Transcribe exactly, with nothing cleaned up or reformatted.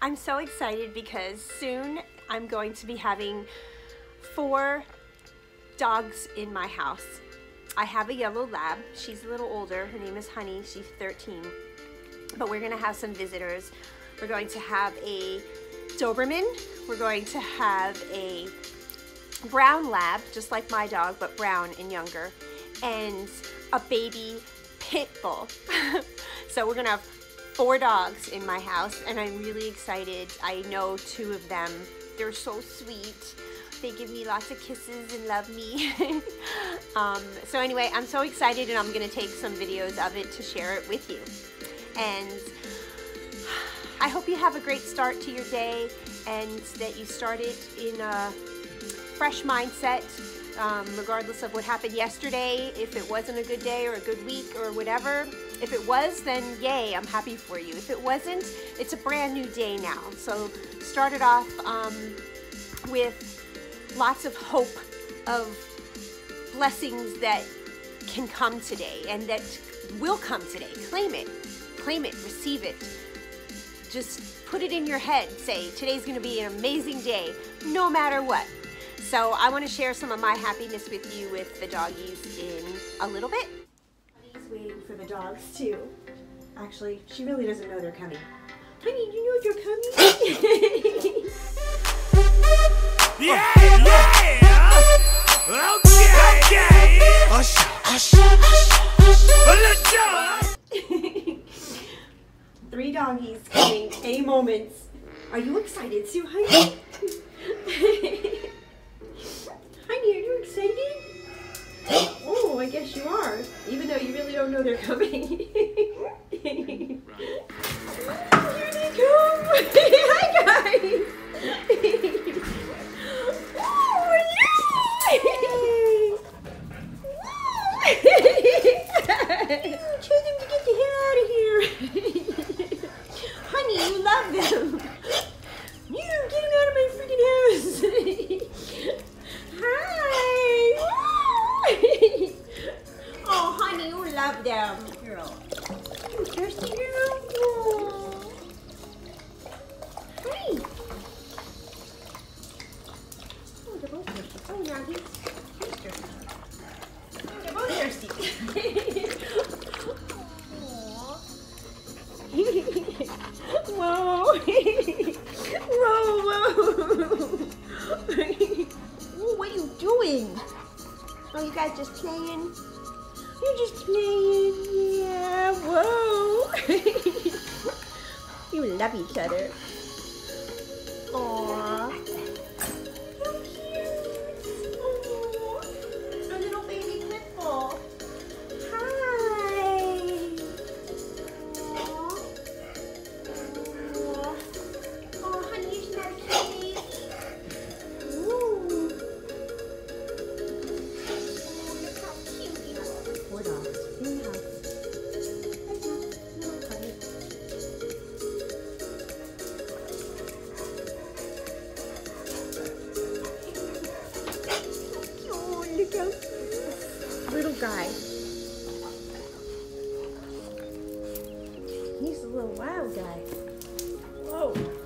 I'm so excited because soon I'm going to be having four dogs in my house. I have a yellow lab. She's a little older. Her name is Honey. She's thirteen. But we're going to have some visitors. We're going to have a Doberman. We're going to have a brown lab, just like my dog, but brown and younger, and a baby pit bull. So we're going to have four dogs in my house, and I'm really excited. I know two of them. They're so sweet. They give me lots of kisses and love me. um, so anyway, I'm so excited, and I'm gonna take some videos of it to share it with you. And I hope you have a great start to your day, and that you start it in a fresh mindset, um, regardless of what happened yesterday. If it wasn't a good day or a good week or whatever, if it was, then yay, I'm happy for you. If it wasn't, it's a brand new day now. So start it off um, with lots of hope of blessings that can come today and that will come today. Claim it, claim it, receive it. Just put it in your head. Say, today's gonna be an amazing day, no matter what. So I wanna share some of my happiness with you with the doggies in a little bit. Waiting for the dogs too. Actually, she really doesn't know they're coming. Honey, you know they're coming? Yeah, yeah! Okay, okay! Hush, hush, hush, hush! Three doggies coming any moment. Are you excited, Sue, honey? Honey, are you excited? Oh, I guess you are, even though you really don't know they're coming. Oh, here they come! Hi, guys! Oh, yay! Show them to get the hell out of here! Honey, you love them! You don't get them out of my freaking house! Hi! Oh, honey, you love them, girl. You thirsty, girl? Oh. Hi. Oh, they're both thirsty. Oh, now he's thirsty. Oh, they're both thirsty. Whoa. Whoa, whoa. Ooh, what are you doing? Oh, you guys just playing? You're just playing, yeah, whoa. You love each other. Aww. So cute. Aww. A little baby pit bull. Hi. Aww. Aww. Oh, honey, you smell candy. Little guy. He's a little wild guy. Whoa.